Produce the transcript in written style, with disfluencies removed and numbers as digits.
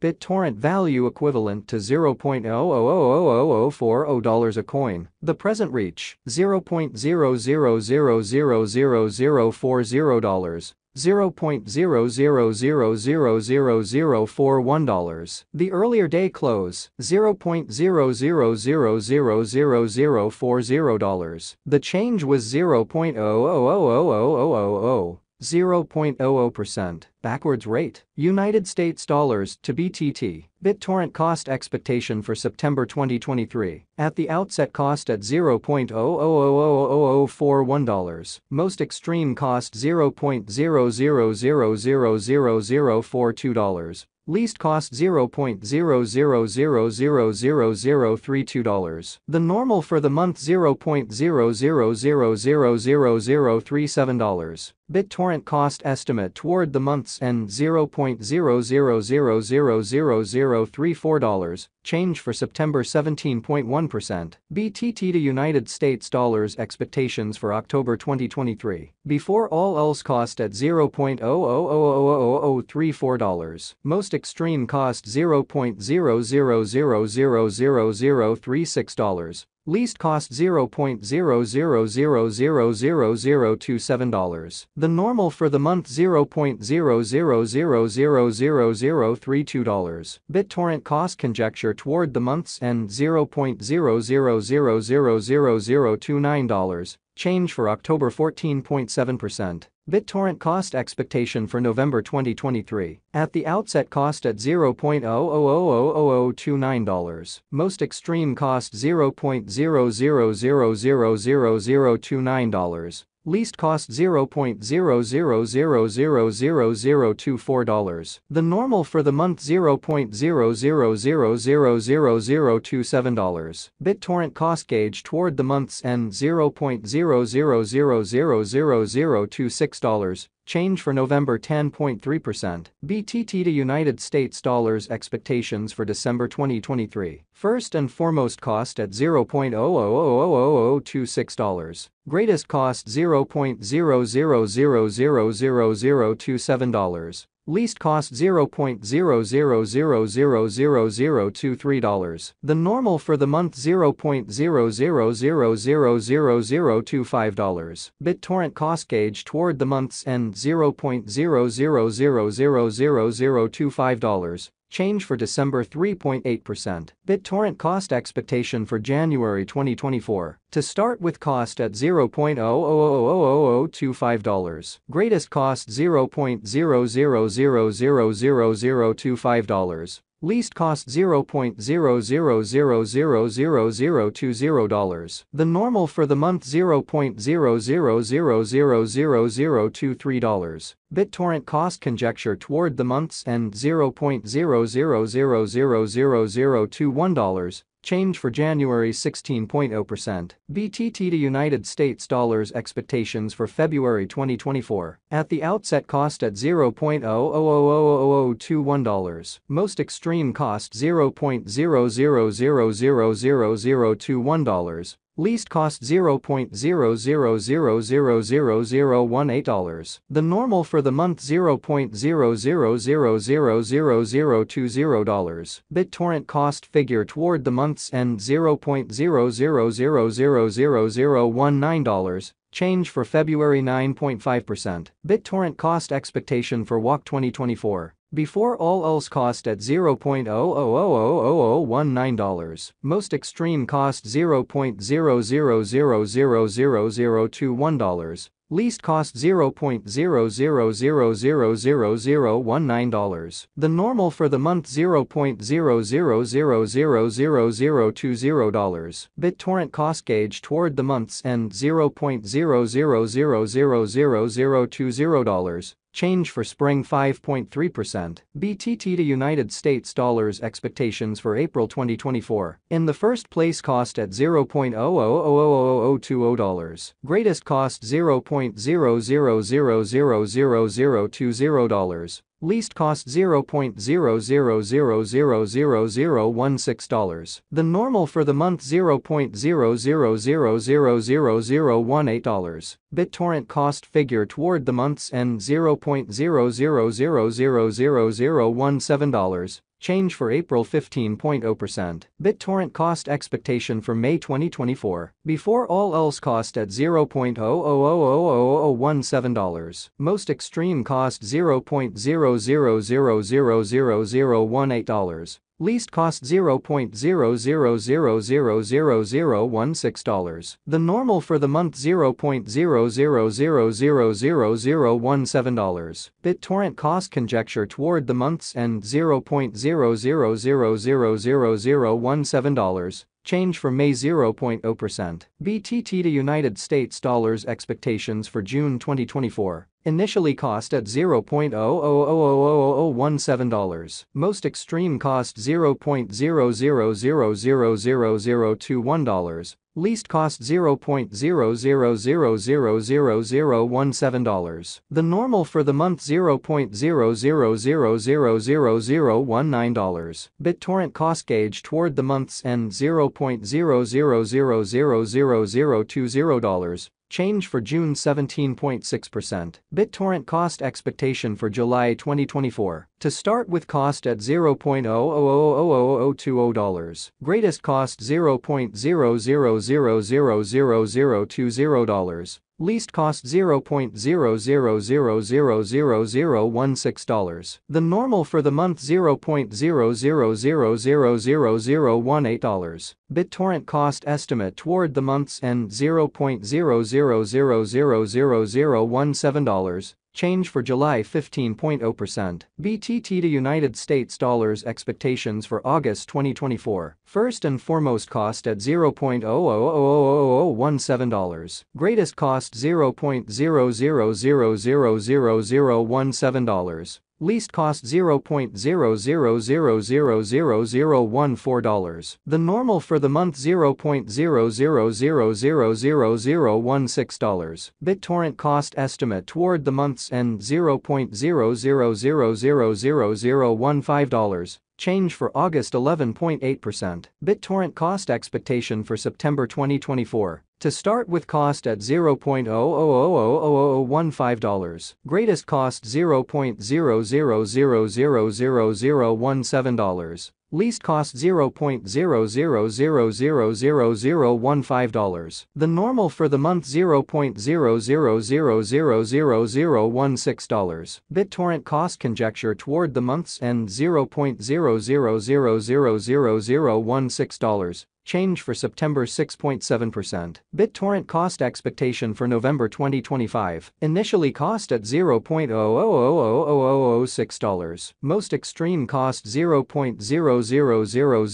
BitTorrent value equivalent to $0.00000040 a coin, the present reach, $0.00000040, $0.00000041, the earlier day close, $0.00000040, the change was 0.00000000. 0.00% backwards rate, United States dollars to BTT. BitTorrent cost expectation for September 2023. At the outset cost at $0.00000041, most extreme cost $0.00000042, least cost $0.00000032, the normal for the month $0.00000037. BitTorrent cost estimate toward the month's end $0.00000034, change for September 17.1%. BTT to United States dollars expectations for October 2023. Before all else cost at $0.00000034, most extreme cost $0.00000036. Least cost $0.00000027, the normal for the month $0.00000032. BitTorrent cost conjecture toward the month's end $0.00000029, change for October 14.7%. BitTorrent cost expectation for November 2023. At the outset cost at $0.00000029, most extreme cost $0.00000029, least cost $0.00000024, the normal for the month $0.00000027. BitTorrent cost gauge toward the month's end $0.00000026, change for November 10.3%. BTT to United States dollars expectations for December 2023. First and foremost cost at $0.00000026. Greatest cost $0.00000027. Least cost $0.00000023, the normal for the month $0.00000025. BitTorrent cost gauge toward the month's end $0.00000025, change for December 3.8%. BitTorrent cost expectation for January 2024. To start with cost at $0.00000025, greatest cost $0.00000025, least cost $0.00000020, the normal for the month $0.00000023. BitTorrent cost conjecture toward the month's end $0.00000021, change for January 16.0%. BTT to United States dollars expectations for February 2024. At the outset cost at $0.00000021, most extreme cost $0.00000021, least cost $0.00000018, the normal for the month $0.00000020. BitTorrent cost figure toward the month's end $0.00000019, change for February 9.5%. BitTorrent cost expectation for WAC 2024. Before all else cost at $0.00000019, most extreme cost $0.00000021, least cost $0.00000019, the normal for the month $0.00000020. BitTorrent cost gauge toward the month's end $0.00000020, change for spring 5.3%. BTT to United States dollars expectations for April 2024. In the first place cost at $0.00000020, greatest cost $0.00000020, least cost $0.00000016, the normal for the month $0.00000018. BitTorrent cost figure toward the month's end $0.00000017, Change for April 15.0%. BitTorrent cost expectation for May 2024. Before all else cost at $0.0000017. Most extreme cost $0.00000018. Least cost $0.00000016. The normal for the month $0.00000017. BitTorrent cost conjecture toward the month's end $0.00000017. Change for May 0.0%. BTT to United States dollars expectations for June 2024. Initially cost at $0.0000017. Most extreme cost $0.00000021. Least cost $0.00000017. The normal for the month $0.00000019. BitTorrent cost gauge toward the month's end $0.00000020. Change for June 17.6%. BitTorrent cost expectation for July 2024. To start with cost at $0.0000020. Greatest cost $0.00000020. Least cost $0.00000016. The normal for the month $0.00000018. BitTorrent cost estimate toward the month's end $0.00000017. Change for July 15.0%. BTT to United States dollars expectations for August 2024. First and foremost cost at $0.0000017. Greatest cost $0.00000017. Least cost $0.00000014. The normal for the month $0.00000016. BitTorrent cost estimate toward the month's end $0.00000015. Change for August 11.8%. BitTorrent cost expectation for September 2024. To start with cost at $0.0000015. Greatest cost $0.00000017. Least cost $0.00000015. The normal for the month $0.00000016. BitTorrent cost conjecture toward the month's end $0.00000016. Change for September 6.7%. BitTorrent cost expectation for November 2025. Initially cost at $0.0000006. Most extreme cost $0.00000.